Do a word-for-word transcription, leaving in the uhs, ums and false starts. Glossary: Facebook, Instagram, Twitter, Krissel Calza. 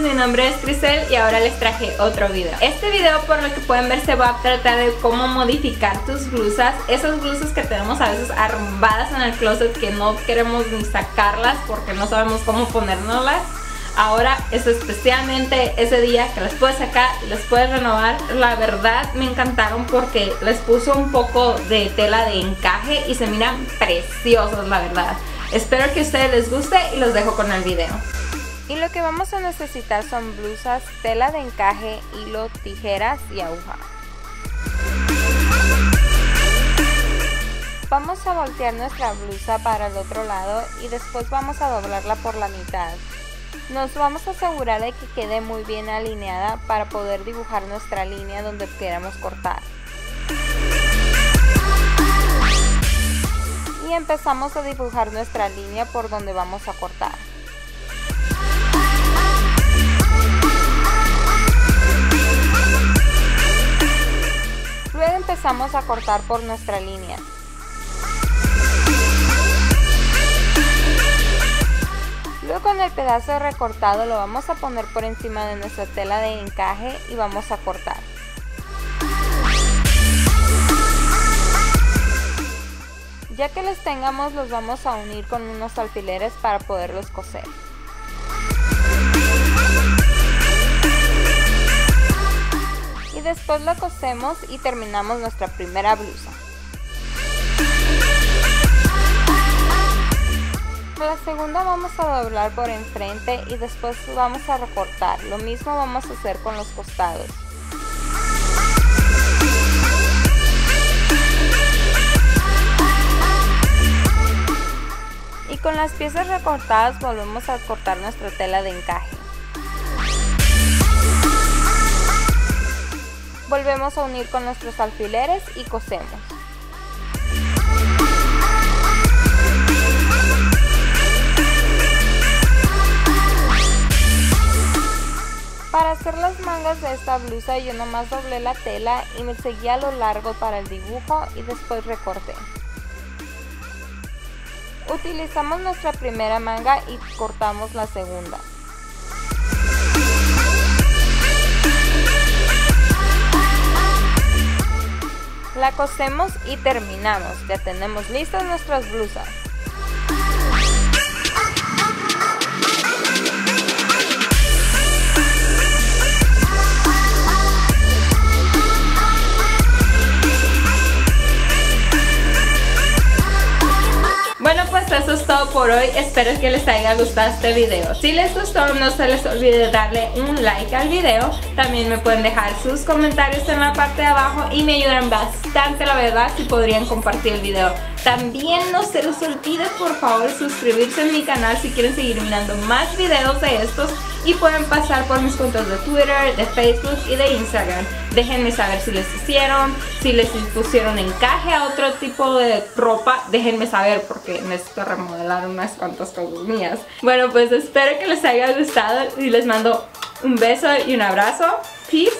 Mi nombre es Krissel y ahora les traje otro video. Este video, por lo que pueden ver, se va a tratar de cómo modificar tus blusas, esas blusas que tenemos a veces arrumbadas en el closet que no queremos ni sacarlas porque no sabemos cómo ponérnoslas. Ahora es especialmente ese día que las puedes sacar y las puedes renovar. La verdad me encantaron porque les puso un poco de tela de encaje y se miran preciosos, la verdad. Espero que a ustedes les guste y los dejo con el video. Y lo que vamos a necesitar son blusas, tela de encaje, hilo, tijeras y aguja. Vamos a voltear nuestra blusa para el otro lado y después vamos a doblarla por la mitad. Nos vamos a asegurar de que quede muy bien alineada para poder dibujar nuestra línea donde queramos cortar. Y empezamos a dibujar nuestra línea por donde vamos a cortar. Luego empezamos a cortar por nuestra línea. Luego con el pedazo recortado lo vamos a poner por encima de nuestra tela de encaje y vamos a cortar. Ya que los tengamos, los vamos a unir con unos alfileres para poderlos coser. Y después la cosemos y terminamos nuestra primera blusa. La segunda vamos a doblar por enfrente y después vamos a recortar. Lo mismo vamos a hacer con los costados. Y con las piezas recortadas volvemos a cortar nuestra tela de encaje. Volvemos a unir con nuestros alfileres y cosemos. Para hacer las mangas de esta blusa yo nomás doblé la tela y me seguí a lo largo para el dibujo y después recorté. Utilizamos nuestra primera manga y cortamos la segunda. La cosemos y terminamos. Ya tenemos listas nuestras blusas. Bueno, pues eso es todo por hoy. Espero que les haya gustado este video. Si les gustó, no se les olvide darle un like al video. También me pueden dejar sus comentarios en la parte de abajo y me ayudan bastante, la verdad, si podrían compartir el video. También no se les olvide, por favor, suscribirse a mi canal si quieren seguir mirando más videos de estos. Y pueden pasar por mis cuentas de Twitter, de Facebook y de Instagram. Déjenme saber si les hicieron, si les pusieron encaje a otro tipo de ropa. Déjenme saber porque necesito remodelar unas cuantas cosas mías. Bueno, pues espero que les haya gustado y les mando un beso y un abrazo. Peace.